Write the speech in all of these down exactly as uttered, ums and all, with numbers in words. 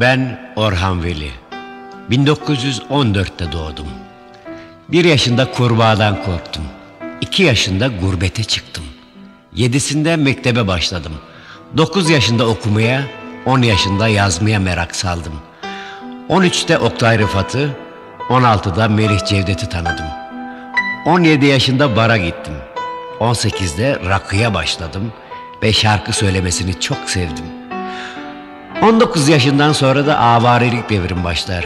Ben Orhan Veli, bin dokuz yüz on dörtte doğdum. Bir yaşında kurbağadan korktum. İki yaşında gurbete çıktım. Yedisinde mektebe başladım. Dokuz yaşında okumaya, on yaşında yazmaya merak saldım. On üçte Oktay Rıfat'ı, on altıda Melih Cevdet'i tanıdım. On yedi yaşında bara gittim. On sekizde rakıya başladım ve şarkı söylemesini çok sevdim. on dokuz yaşından sonra da avarilik devrim başlar.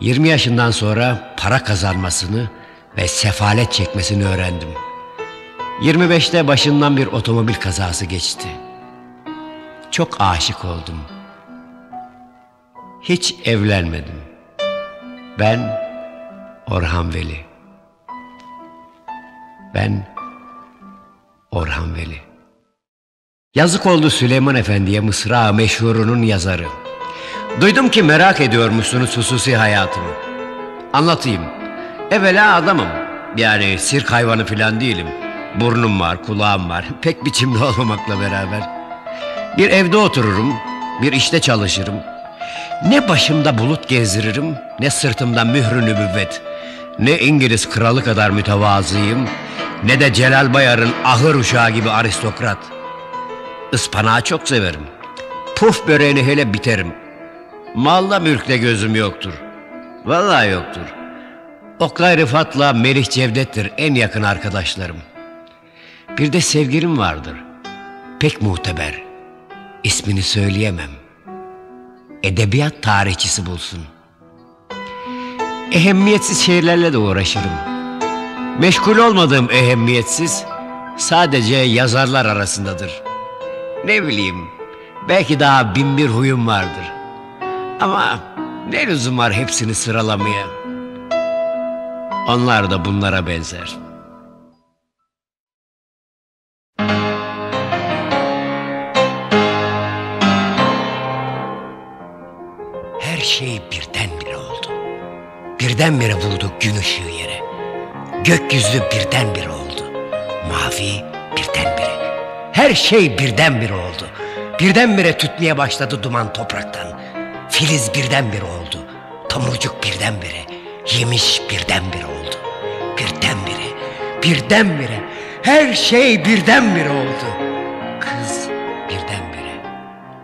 yirmi yaşından sonra para kazanmasını ve sefalet çekmesini öğrendim. yirmi beşte başından bir otomobil kazası geçti. Çok aşık oldum. Hiç evlenmedim. Ben Orhan Veli. Ben Orhan Veli. Yazık oldu Süleyman Efendi'ye, Mısra meşhurunun yazarı. Duydum ki merak ediyormuşsunuz hususi hayatımı. Anlatayım. Evvela adamım. Yani sirk hayvanı falan değilim. Burnum var, kulağım var. Pek biçimli olmamakla beraber. Bir evde otururum, bir işte çalışırım. Ne başımda bulut gezdiririm, ne sırtımda mührü nübüvvet. Ne İngiliz kralı kadar mütevazıyım, ne de Celal Bayar'ın ahır uşağı gibi aristokrat. Ispanağı çok severim. Puf böreğini hele biterim. Malla mülkle gözüm yoktur. Vallahi yoktur. Oktay Rıfat'la Melih Cevdet'tir en yakın arkadaşlarım. Bir de sevgilim vardır. Pek muhteber. İsmini söyleyemem. Edebiyat tarihçisi bulsun. Ehemmiyetsiz şeylerle de uğraşırım. Meşgul olmadığım ehemmiyetsiz, sadece yazarlar arasındadır. Ne bileyim, belki daha bin bir huyum vardır. Ama ne lüzum var hepsini sıralamaya? Onlar da bunlara benzer. Her şey birdenbire oldu. Birdenbire buldu gün ışığı yere. Gökyüzü birdenbire oldu. Mavi birdenbire. Her şey birdenbire oldu. Birdenbire tütmeye başladı duman topraktan. Filiz birdenbire oldu. Tomurcuk birdenbire. Yemiş birdenbire oldu. Birdenbire, birdenbire. Her şey birdenbire oldu. Kız birdenbire.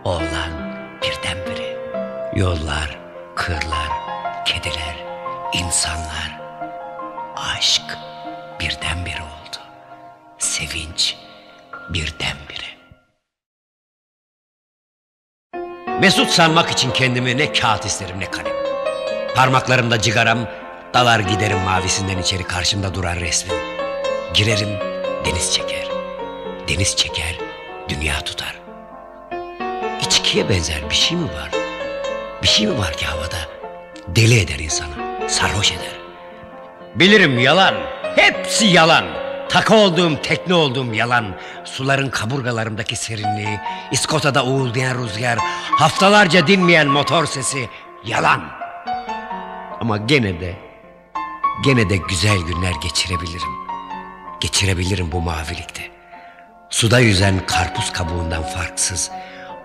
Oğlan birdenbire. Yollar, kırlar, kediler, insanlar. Aşk birdenbire oldu. Sevinç birdenbire. Mesut sanmak için kendimi ne kağıt isterim ne kalem. Parmaklarımda cigaram, dalar giderim mavisinden içeri, karşımda duran resmin. Girerim, deniz çeker. Deniz çeker, dünya tutar. İçkiye benzer bir şey mi var? Bir şey mi var ki havada? Deli eder insanı, sarhoş eder. Bilirim yalan, hepsi yalan. Taka olduğum, tekne olduğum yalan. Suların kaburgalarımdaki serinliği, İskota'da uğuldayan rüzgar, haftalarca dinmeyen motor sesi, yalan. Ama gene de, gene de güzel günler geçirebilirim. Geçirebilirim bu mavilikte. Suda yüzen karpuz kabuğundan farksız,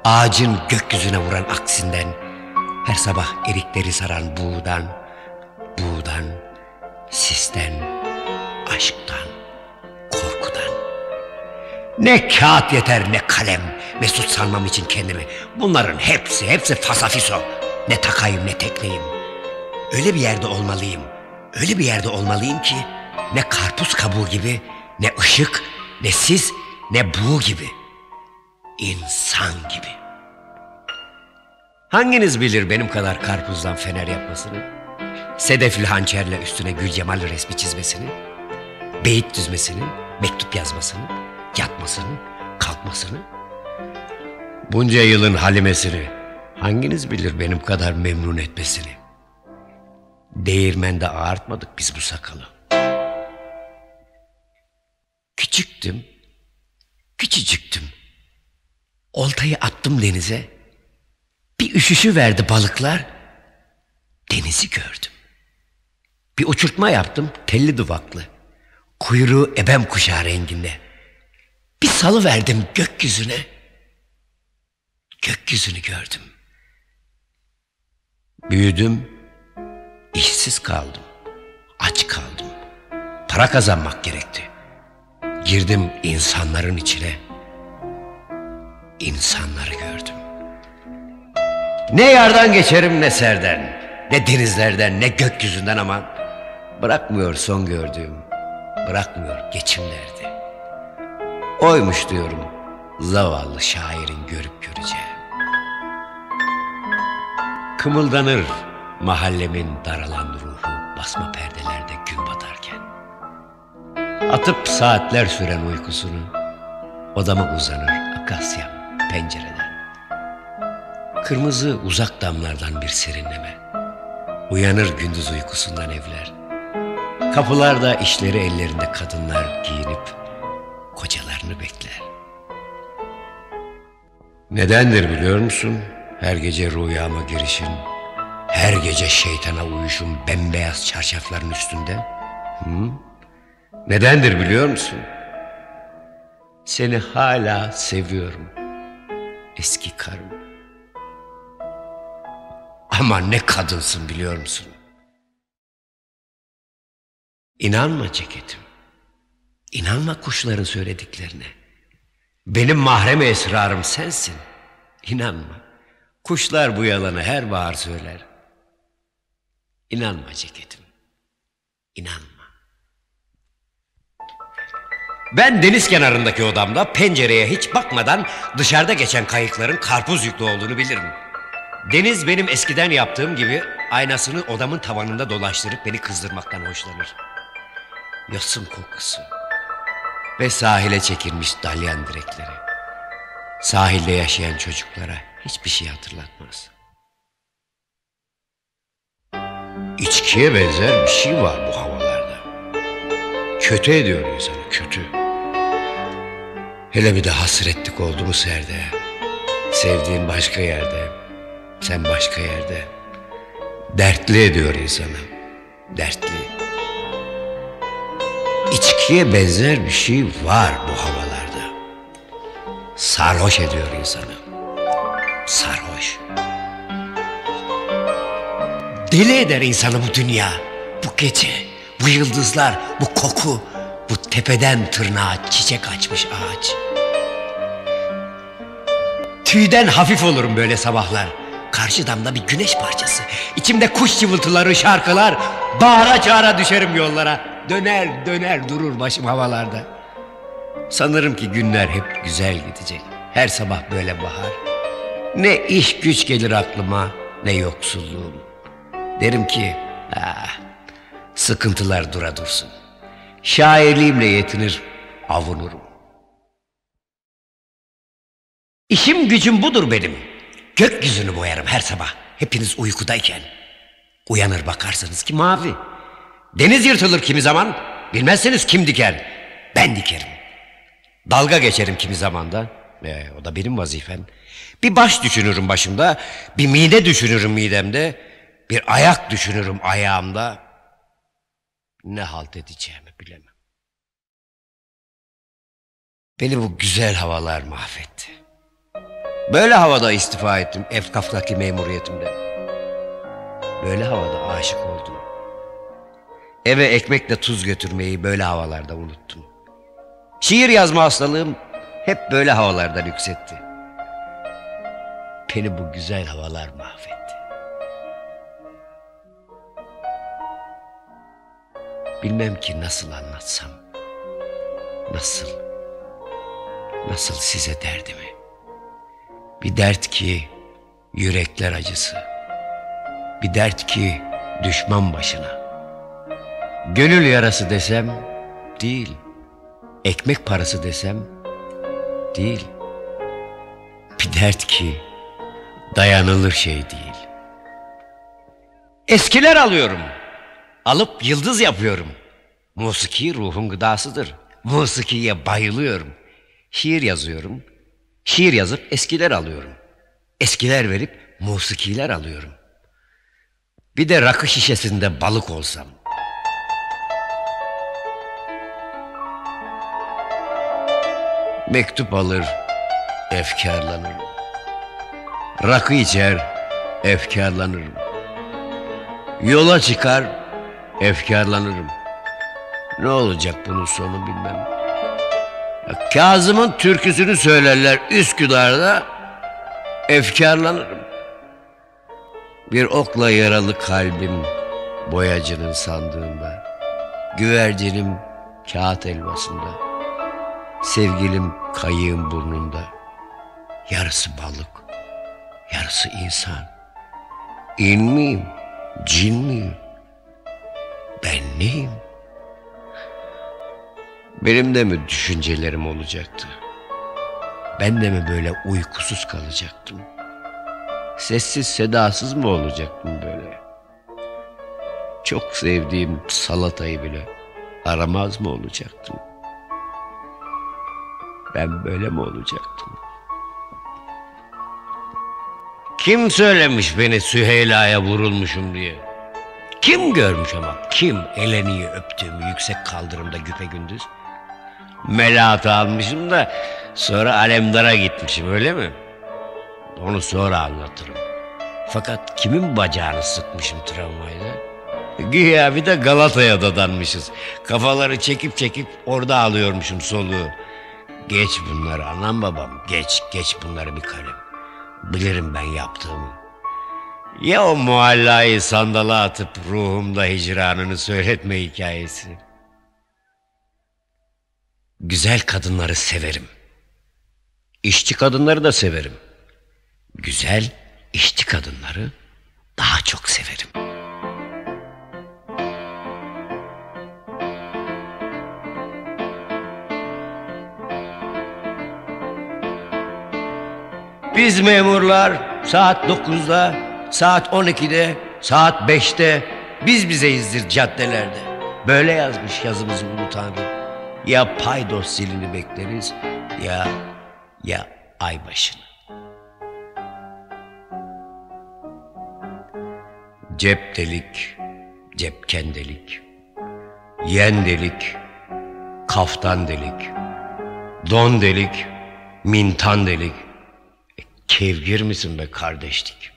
ağacın gökyüzüne vuran aksinden, her sabah erikleri saran buğdan, buğdan, sisten, aşktan, korkudan. Ne kağıt yeter ne kalem mesut sanmam için kendimi. Bunların hepsi hepsi fasafiso. Ne takayım ne tekneyim. Öyle bir yerde olmalıyım, öyle bir yerde olmalıyım ki ne karpuz kabuğu gibi, ne ışık, ne sis, ne buğu gibi. İnsan gibi. Hanginiz bilir benim kadar karpuzdan fener yapmasını, sedefli hançerle üstüne Gülcemal resmi çizmesini, beyit düzmesini, mektup yazmasını, yatmasını, kalkmasını? Bunca yılın halimesini hanginiz bilir benim kadar memnun etmesini? Değirmende ağartmadık biz bu sakalı. Küçüktüm, küçücüktüm. Oltayı attım denize, bir üşüşü verdi balıklar, denizi gördüm. Bir uçurtma yaptım, telli duvaklı, kuyruğu ebem kuşağı renginde. Bir salıverdim gökyüzüne, gökyüzünü gördüm. Büyüdüm, işsiz kaldım, aç kaldım, para kazanmak gerekti. Girdim insanların içine, İnsanları gördüm. Ne yardan geçerim ne serden, ne denizlerden ne gökyüzünden, ama bırakmıyor son gördüğüm, bırakmıyor geçim derdi. Oymuş diyorum zavallı şairin görüp göreceği. Kımıldanır mahallemin daralan ruhu basma perdelerde gün batarken. Atıp saatler süren uykusunu odama uzanır akasyam pencereden. Kırmızı uzak damlardan bir serinleme. Uyanır gündüz uykusundan evler. Kapılarda işleri ellerinde kadınlar giyinip kocalarını bekler. Nedendir biliyor musun? Her gece rüyama girişin, her gece şeytana uyuşun bembeyaz çarşafların üstünde. Hı? Nedendir biliyor musun? Seni hala seviyorum, eski karım. Ama ne kadınsın biliyor musun? İnanma ceketim, İnanma kuşların söylediklerine. Benim mahrem esrarım sensin, İnanma. Kuşlar bu yalanı her bahar söyler. İnanma ceketim, İnanma. Ben deniz kenarındaki odamda pencereye hiç bakmadan dışarıda geçen kayıkların karpuz yüklü olduğunu bilirim. Deniz benim eskiden yaptığım gibi aynasını odamın tavanında dolaştırıp beni kızdırmaktan hoşlanır. Yosun kokusu ve sahile çekilmiş dalyan direkleri sahilde yaşayan çocuklara hiçbir şey hatırlatmaz. İçkiye benzer bir şey var bu havalarda. Kötü ediyor insanı, kötü. Hele bir de hasretlik oldu mu serde, sevdiğin başka yerde, sen başka yerde. Dertli ediyor insanı, dertli. İçkiye benzer bir şey var bu havalarda. Sarhoş ediyor insanı, sarhoş. Deli eder insanı bu dünya, bu gece, bu yıldızlar, bu koku, bu tepeden tırnağa çiçek açmış ağaç. Tüyden hafif olurum böyle sabahlar. Karşı damda bir güneş parçası. İçimde kuş cıvıltıları, şarkılar. Bağıra çağıra düşerim yollara. Döner döner durur başım havalarda. Sanırım ki günler hep güzel gidecek. Her sabah böyle bahar. Ne iş güç gelir aklıma, ne yoksulluğum. Derim ki ah, sıkıntılar dura dursun. Şairliğimle yetinir, avunurum. İşim gücüm budur benim. Gökyüzünü boyarım her sabah. Hepiniz uykudayken. Uyanır bakarsınız ki mavi. Deniz yırtılır kimi zaman. Bilmezsiniz kim diker. Ben dikerim. Dalga geçerim kimi zaman da. E, o da benim vazifem. Bir baş düşünürüm başımda. Bir mide düşünürüm midemde. Bir ayak düşünürüm ayağımda. Ne halt edeceğimi bilemem. Beni bu güzel havalar mahvetti. Böyle havada istifa ettim Efkaf'taki memuriyetimden. Böyle havada aşık oldum. Eve ekmekle tuz götürmeyi böyle havalarda unuttum. Şiir yazma hastalığım hep böyle havalarda yükseltti. Beni bu güzel havalar mahvetti. Bilmem ki nasıl anlatsam, nasıl, nasıl size derdimi. Bir dert ki yürekler acısı, bir dert ki düşman başına. Gönül yarası desem değil, ekmek parası desem değil, bir dert ki dayanılır şey değil. Eskiler alıyorum, alıp yıldız yapıyorum. Musiki ruhum gıdasıdır, musikiye bayılıyorum. Şiir yazıyorum, şiir yazıp eskiler alıyorum. Eskiler verip musikiler alıyorum. Bir de rakı şişesinde balık olsam. Mektup alır, efkarlanırım. Rakı içer, efkarlanırım. Yola çıkar, efkarlanırım. Ne olacak bunun sonu bilmem. Kazım'ın türküsünü söylerler Üsküdar'da, efkarlanırım. Bir okla yaralı kalbim boyacının sandığında, güvercinim kağıt elmasında, sevgilim kayığın burnunda. Yarısı balık, yarısı insan. İn miyim, cin miyim? Ben neyim? Benim de mi düşüncelerim olacaktı? Ben de mi böyle uykusuz kalacaktım? Sessiz sedasız mı olacaktım böyle? Çok sevdiğim salatayı bile aramaz mı olacaktım? Ben böyle mi olacaktım? Kim söylemiş beni Süheyla'ya vurulmuşum diye? Kim görmüş ama? Kim Eleni'yi öptüğümü yüksek kaldırımda güpegündüz? Melahati almışım da sonra Alemdar'a gitmişim, öyle mi? Onu sonra anlatırım. Fakat kimin bacağını sıkmışım tramvayda? Güya bir de Galata'ya dadanmışız. Kafaları çekip çekip orada alıyormuşum soluğu. Geç bunları anam babam, geç geç bunları bir kalem. Bilirim ben yaptığımı. Ya o muallayı sandala atıp ruhumda hicranını söyletme hikayesi. Güzel kadınları severim. İşçi kadınları da severim. Güzel işçi kadınları daha çok severim. Biz memurlar saat dokuzda, saat on ikide, saat beşte biz bizeyizdir caddelerde. Böyle yazmış yazımızı ulu Tanrı. Ya paydos zilini bekleriz ya ya ay başını. Cep delik, cepken delik, yen delik, kaftan delik, don delik, mintan delik. E, kevgir misin be kardeşlik?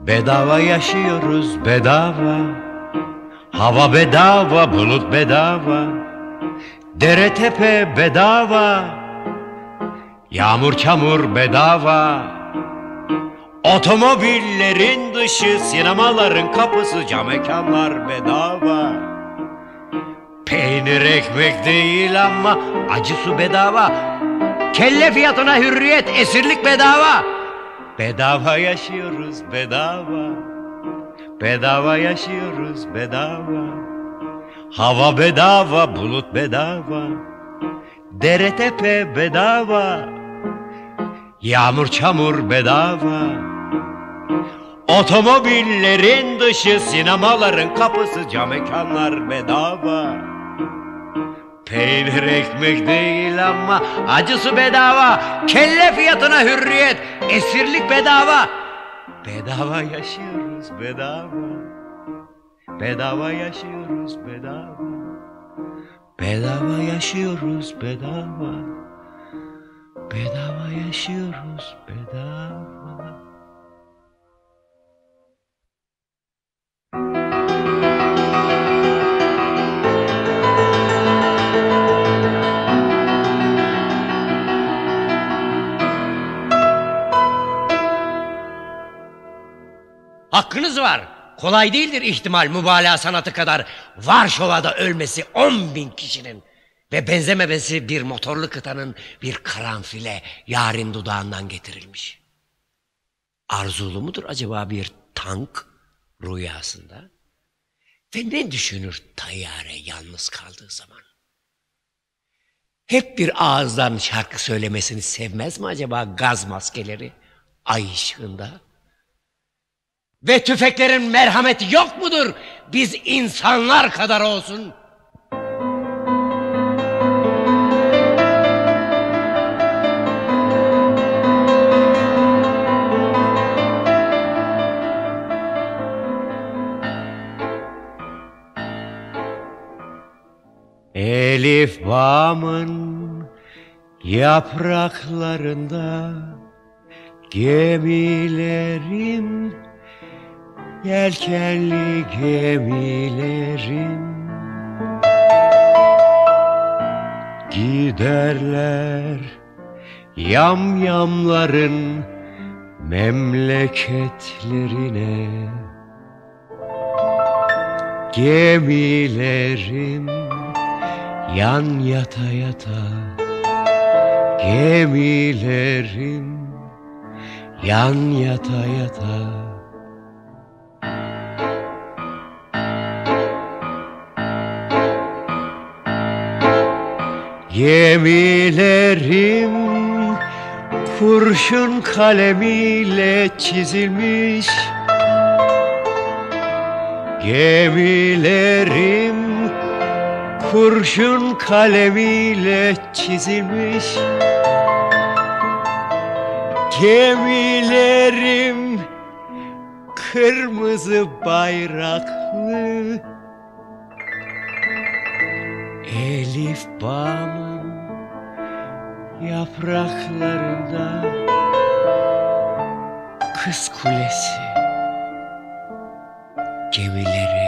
Bedava yaşıyoruz, bedava. Hava bedava, bulut bedava. Dere tepe bedava. Yağmur çamur bedava. Otomobillerin dışı, sinemaların kapısı, camekanlar bedava. Peynir ekmek değil ama acı su bedava. Kelle fiyatına hürriyet, esirlik bedava. Bedava yaşıyoruz, bedava. Bedava yaşıyoruz, bedava. Hava bedava, bulut bedava. Dere tepe bedava. Yağmur çamur bedava. Otomobillerin dışı, sinemaların kapısı, camekanlar bedava. Peynir ekmek değil ama acısı bedava. Kelle fiyatına hürriyet, esirlik bedava. Bedava yaşıyoruz, bedava. Bedava yaşıyoruz, bedava. Bedava yaşıyoruz, bedava. Bedava yaşıyoruz, bedava. Hakkınız var. Kolay değildir ihtimal mübalağa sanatı kadar Varşova'da ölmesi on bin kişinin. ve benzememesi bir motorlu kıtanın bir karanfile yarın dudağından getirilmiş. Arzulu mudur acaba bir tank rüyasında? Ve ne düşünür tayyare yalnız kaldığı zaman? Hep bir ağızdan şarkı söylemesini sevmez mi acaba gaz maskeleri ay ışığında? Ve tüfeklerin merhameti yok mudur? Biz insanlar kadar olsun. Elif bağımın yapraklarında gemilerim, yelkenli gemilerim giderler yamyamların memleketlerine. Gemilerim yan yata yata, gemilerim yan yata yata. Gemilerim kurşun kalemiyle çizilmiş, gemilerim kurşun kalemiyle çizilmiş, gemilerim kırmızı bayraklı. Elif bağımın yapraklarında Kız Kulesi, gemilerim.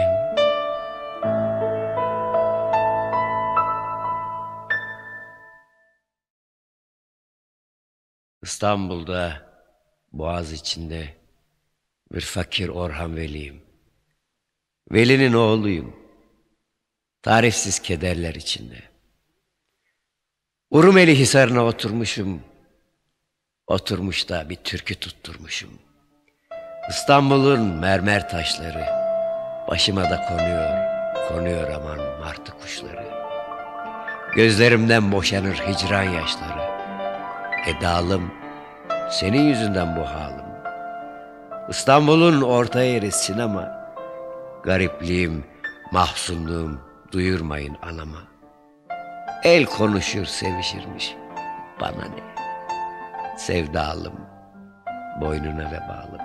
İstanbul'da, Boğaz içinde bir fakir Orhan Veli'yim. Veli'nin oğluyum. Tarifsiz kederler içinde. Rumeli Hisarı'na oturmuşum, oturmuş da bir türkü tutturmuşum. İstanbul'un mermer taşları başıma da konuyor, konuyor aman martı kuşları. Gözlerimden boşanır hicran yaşları. Edalım, senin yüzünden bu halim. İstanbul'un orta yeri sinema, garipliğim, mahzunluğum duyurmayın anama. El konuşur sevişirmiş, bana ne? Sevdalım, boynuna vebalım.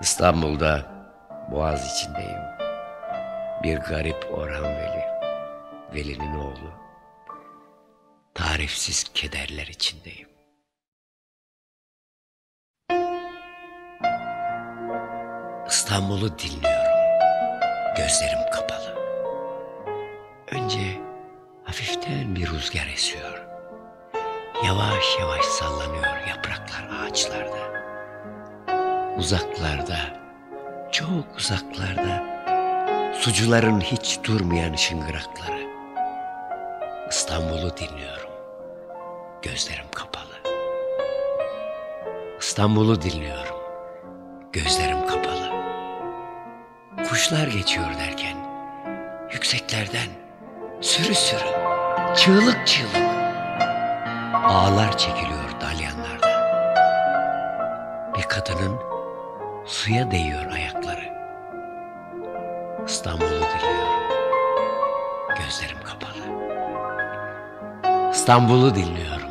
İstanbul'da, Boğaz içindeyim. Bir garip Orhan Veli, Veli'nin oğlu. Tarifsiz kederler içindeyim. İstanbul'u dinliyorum, gözlerim kapalı. Önce hafiften bir rüzgar esiyor. Yavaş yavaş sallanıyor yapraklar ağaçlarda. Uzaklarda, çok uzaklarda sucuların hiç durmayan şıngırakları. İstanbul'u dinliyorum, gözlerim kapalı. İstanbul'u dinliyorum, gözlerim kapalı. Kuşlar geçiyor derken, yükseklerden sürü sürü, çığlık çığlık ağlar çekiliyor dalyanlarda. Bir kadının suya değiyor ayakları. İstanbul'u dinliyorum, gözlerim kapalı. İstanbul'u dinliyorum,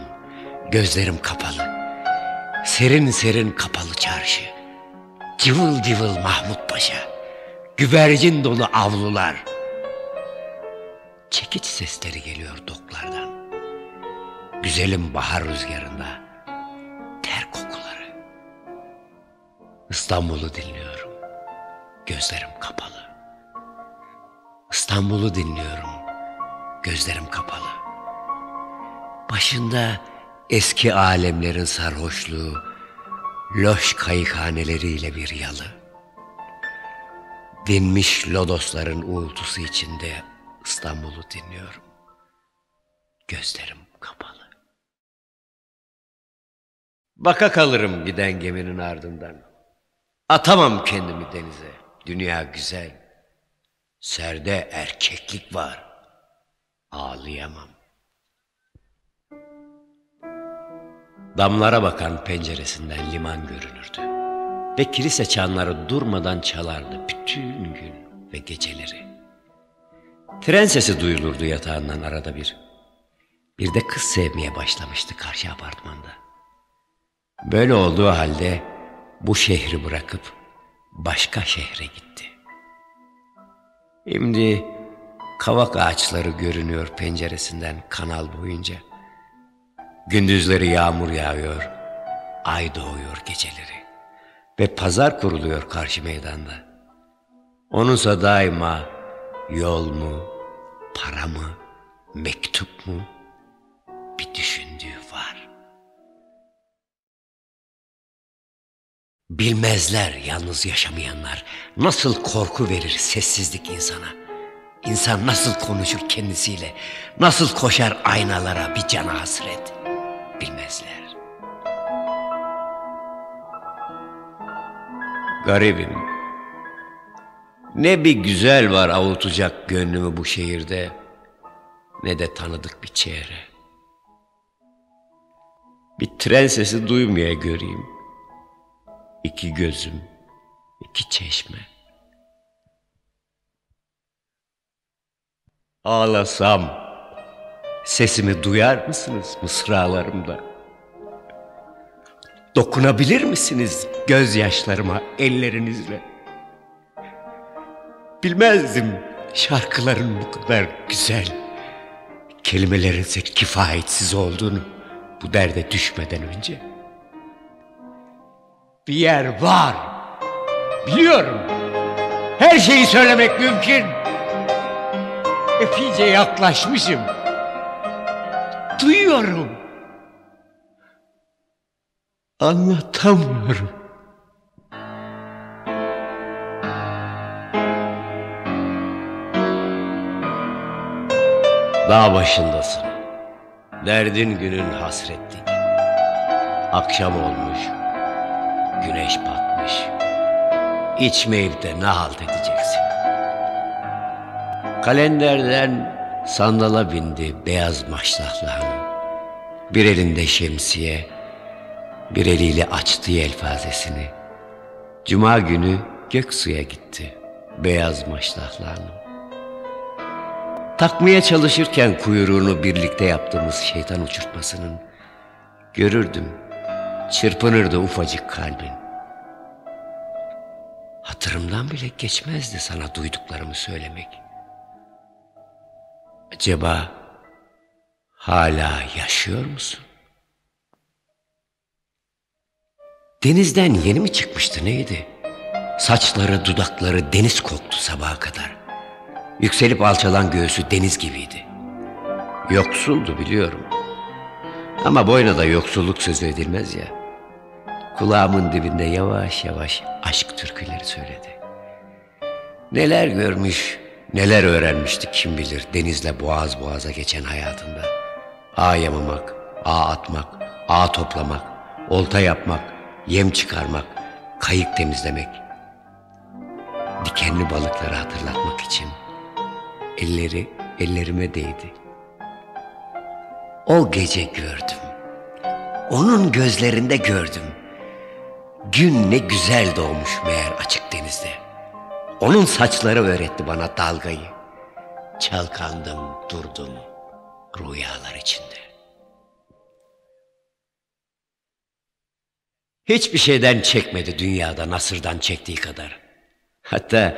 gözlerim kapalı. Serin serin kapalı çarşı, cıvıl cıvıl Mahmut Paşa, güvercin dolu avlular. Çekiç sesleri geliyor doklardan. Güzelim bahar rüzgarında ter kokuları. İstanbul'u dinliyorum, gözlerim kapalı. İstanbul'u dinliyorum, gözlerim kapalı. Başında eski alemlerin sarhoşluğu, loş kayıkhaneleriyle bir yalı. Dinmiş lodosların uğultusu içinde İstanbul'u dinliyorum. Gözlerim kapalı. Baka kalırım giden geminin ardından. Atamam kendimi denize. Dünya güzel. Serde erkeklik var. Ağlayamam. Damlara bakan penceresinden liman görünürdü. Ve kilise çanları durmadan çalardı bütün gün ve geceleri. Tren sesi duyulurdu yatağından arada bir. Bir de kız sevmeye başlamıştı karşı apartmanda. Böyle olduğu halde bu şehri bırakıp başka şehre gitti. Şimdi kavak ağaçları görünüyor penceresinden kanal boyunca. Gündüzleri yağmur yağıyor, ay doğuyor geceleri. Ve pazar kuruluyor karşı meydanda. Onunsa daima yol mu, para mı, mektup mu bir düşündüğü var. Bilmezler yalnız yaşamayanlar nasıl korku verir sessizlik insana. İnsan nasıl konuşur kendisiyle, nasıl koşar aynalara bir cana hasret. Bilmezler. Garibim. Ne bir güzel var avutacak gönlümü bu şehirde, ne de tanıdık bir çehre. Bir tren sesi duymaya göreyim. İki gözüm, iki çeşme. Ağlasam sesimi duyar mısınız mısralarımda? Dokunabilir misiniz gözyaşlarıma ellerinizle? Bilmezdim şarkıların bu kadar güzel, kelimelerin ise kifayetsiz olduğunu bu derde düşmeden önce. Bir yer var, biliyorum, her şeyi söylemek mümkün. Epeyce yaklaşmışım, duyuyorum, anlatamıyorum. Dağ başındasın, derdin günün hasretli. Akşam olmuş, güneş batmış. İçmeyip de ne halt edeceksin? Kalenderden sandala bindi beyaz maşlaklı hanım. Bir elinde şemsiye, bir eliyle açtığı elfazesini. Cuma günü Göksu'ya gitti beyaz maşlaklı hanım. Takmaya çalışırken kuyruğunu birlikte yaptığımız şeytan uçurtmasının görürdüm, çırpınırdı ufacık kalbin. Hatırımdan bile geçmezdi sana duyduklarımı söylemek. Acaba hala yaşıyor musun? Denizden yeni mi çıkmıştı neydi? Saçları, dudakları deniz koktu sabaha kadar. Yükselip alçalan göğsü deniz gibiydi. Yoksuldu biliyorum. Ama boyuna da yoksulluk sözü edilmez ya. Kulağımın dibinde yavaş yavaş aşk türküleri söyledi. Neler görmüş, neler öğrenmişti kim bilir denizle boğaz boğaza geçen hayatında. Ağ yamamak, ağ atmak, ağ toplamak, olta yapmak, yem çıkarmak, kayık temizlemek. Dikenli balıkları hatırlatmak için elleri ellerime değdi. O gece gördüm. Onun gözlerinde gördüm. Gün ne güzel doğmuş meğer açık denizde. Onun saçları öğretti bana dalgayı. Çalkandım, durdum rüyalar içinde. Hiçbir şeyden çekmedi dünyada Nasır'dan çektiği kadar. Hatta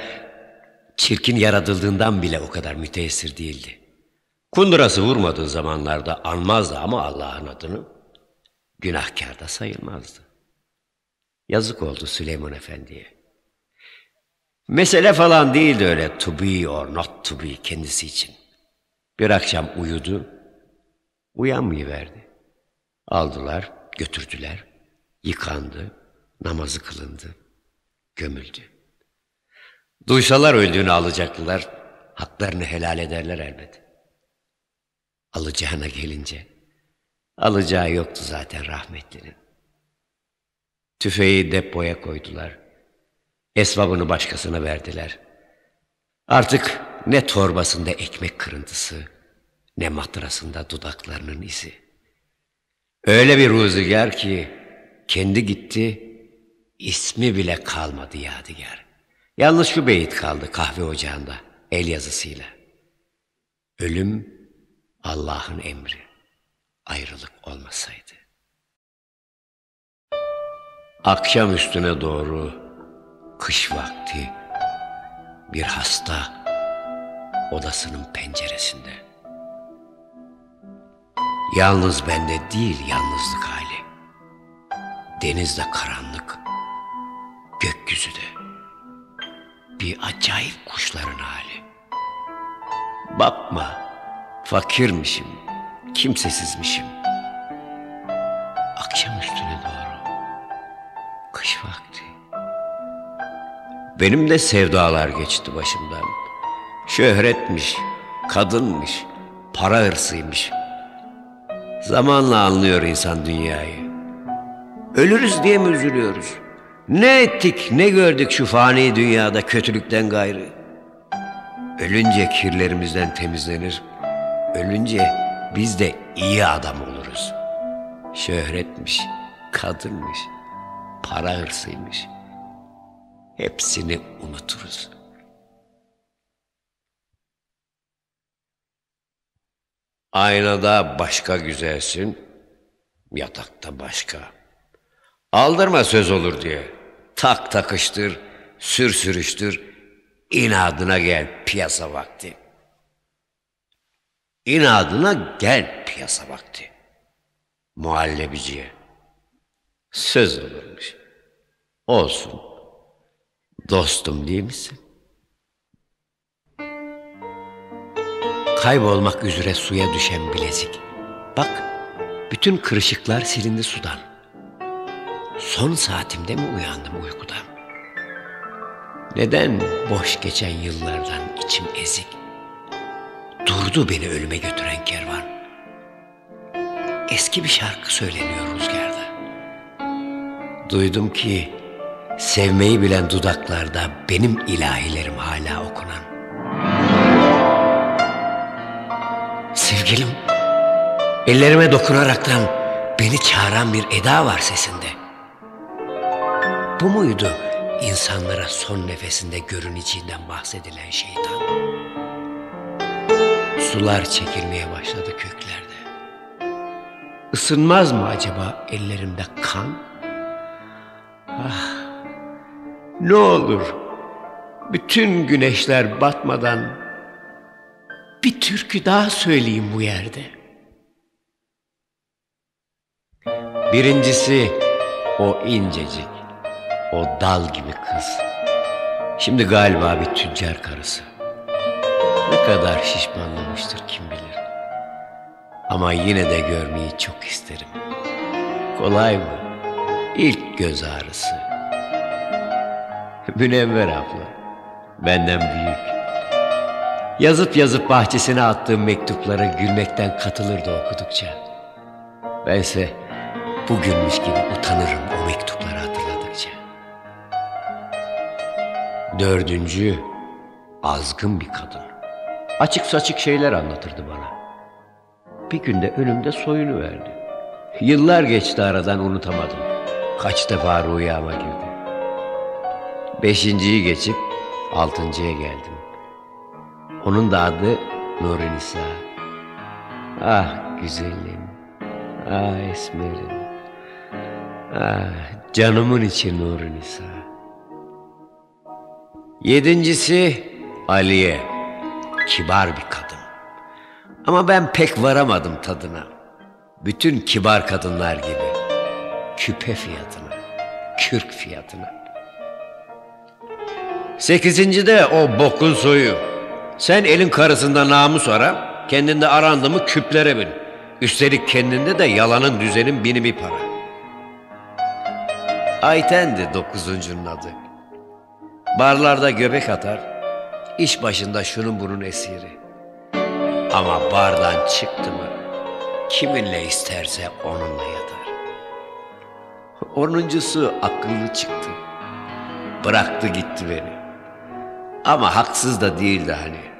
çirkin yaratıldığından bile o kadar müteessir değildi. Kundurası vurmadığı zamanlarda anmazdı ama Allah'ın adını, günahkar da sayılmazdı. Yazık oldu Süleyman Efendi'ye. Mesele falan değildi öyle to be or not to be kendisi için. Bir akşam uyudu, uyanmayıverdi. Aldılar, götürdüler, yıkandı, namazı kılındı, gömüldü. Duysalar öldüğünü alacaklılar, haklarını helal ederler elbet. Alacağına gelince, alacağı yoktu zaten rahmetlinin. Tüfeği depoya koydular. Esvabını başkasına verdiler. Artık ne torbasında ekmek kırıntısı, ne matrasında dudaklarının izi. Öyle bir rüzgar ki kendi gitti, ismi bile kalmadı yadigar. Yalnız şu beyit kaldı kahve ocağında el yazısıyla. Ölüm Allah'ın emri, ayrılık olmasaydı. Akşam üstüne doğru kış vakti bir hasta odasının penceresinde. Yalnız bende değil yalnızlık hali. Denizde karanlık, gökyüzü de. Bir acayip kuşların hali. Bakma, fakirmişim, kimsesizmişim. Akşam üstüne doğru, kış vakti. Benim de sevdalar geçti başımdan. Şöhretmiş, kadınmış, para hırsıymış. Zamanla anlıyor insan dünyayı. Ölürüz diye mi üzülüyoruz? Ne ettik, ne gördük şu fani dünyada kötülükten gayrı? Ölünce kirlerimizden temizlenir. Ölünce biz de iyi adam oluruz. Şöhretmiş, kadınmış, para hırsıymış. Hepsini unuturuz. Aynada başka güzelsin, yatakta başka. Aldırma söz olur diye. Tak takıştır, sür sürüştür, inadına gel piyasa vakti. İnadına gel piyasa vakti. Muhallebiciye. Söz olurmuş. Olsun. Dostum değil misin? Kaybolmak üzere suya düşen bilezik. Bak, bütün kırışıklar silindi sudan. Son saatimde mi uyandım uykudan? Neden boş geçen yıllardan içim ezik? Durdu beni ölüme götüren kervan. Eski bir şarkı söyleniyor rüzgarda. Duydum ki sevmeyi bilen dudaklarda benim ilahilerim hala okunan. Sevgilim, ellerime dokunaraktan beni çağıran bir eda var sesinde. Bu muydu insanlara son nefesinde görüneceğinden bahsedilen şeytan? Sular çekilmeye başladı köklerde. Isınmaz mı acaba ellerimde kan? Ah, ne olur bütün güneşler batmadan bir türkü daha söyleyeyim bu yerde. Birincisi o incecik, o dal gibi kız. Şimdi galiba bir tüccar karısı. Ne kadar şişmanlamıştır kim bilir. Ama yine de görmeyi çok isterim. Kolay mı? İlk göz ağrısı. Münemver abla, benden büyük. Yazıp yazıp bahçesine attığım mektuplara gülmekten katılırdı okudukça. Bense bugünmüş gibi utanırım o mektupları hatırladıkça. Dördüncü, azgın bir kadın. Açık saçık şeyler anlatırdı bana. Bir günde önümde soyunuverdi. Yıllar geçti aradan unutamadım. Kaç defa rüyama girdi. Beşinciyi geçip altıncıya geldim. Onun da adı Nuri Nisa. Ah güzelim, ah esmerim, ah canımın içi Nuri Nisa. Yedincisi Aliye, kibar bir kadın. Ama ben pek varamadım tadına. Bütün kibar kadınlar gibi. Küpe fiyatına, kürk fiyatına. Sekizinci de o bokun soyu. Sen elin karısında namus ara, kendinde arandı mı küplere bin. Üstelik kendinde de yalanın düzenin binimi para. Ayten de dokuzuncunun adı. Barlarda göbek atar, İş başında şunun bunun esiri. Ama bardan çıktı mı kiminle isterse onunla yatar. Onuncusu akıllı çıktı. Bıraktı gitti beni. Ama haksız da değildi hani.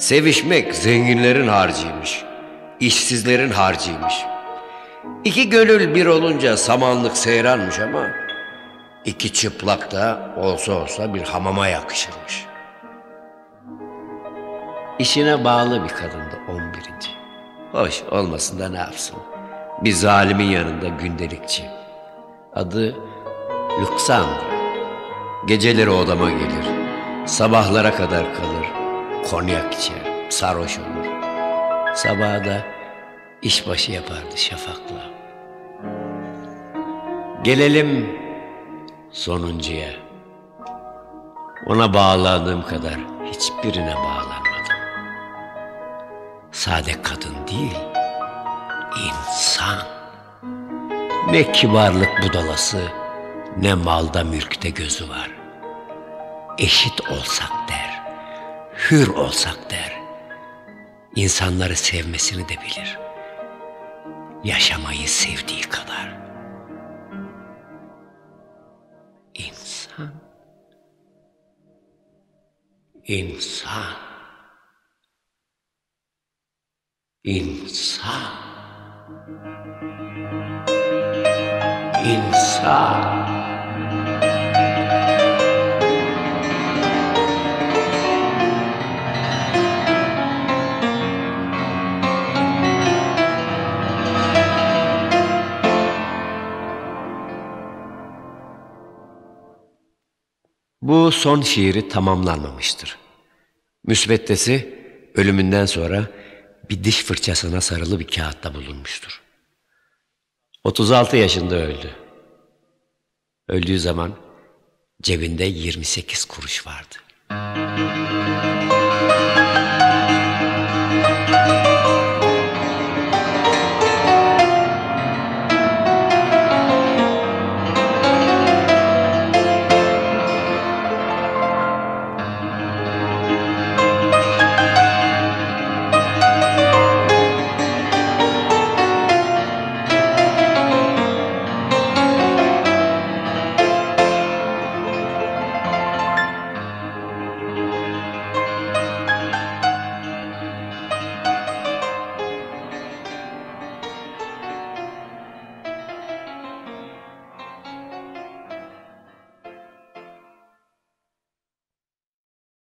Sevişmek zenginlerin harcıymış. İşsizlerin harcıymış. İki gönül bir olunca samanlık seyranmış ama iki çıplak da olsa olsa bir hamama yakışırmış. İşine bağlı bir kadındı on birinci. Hoş olmasın da ne yapsın. Bir zalimin yanında gündelikçi. Adı Luxan'dı. Geceleri odama gelir. Sabahlara kadar kalır. Konyak içer. Sarhoş olur. Sabaha da işbaşı yapardı şafakla. Gelelim sonuncuya. Ona bağlandığım kadar hiçbirine bağlanmadım. Sade kadın değil, insan. Ne kibarlık budalası, ne malda mülkte gözü var. Eşit olsak der, hür olsak der. İnsanları sevmesini de bilir. Yaşamayı sevdiği kadar. İnsan. İnsan. İnsan. İnsan. Bu son şiiri tamamlanmamıştır. Müsveddesi ölümünden sonra bir diş fırçasına sarılı bir kağıtta bulunmuştur. otuz altı yaşında öldü. Öldüğü zaman cebinde yirmi sekiz kuruş vardı.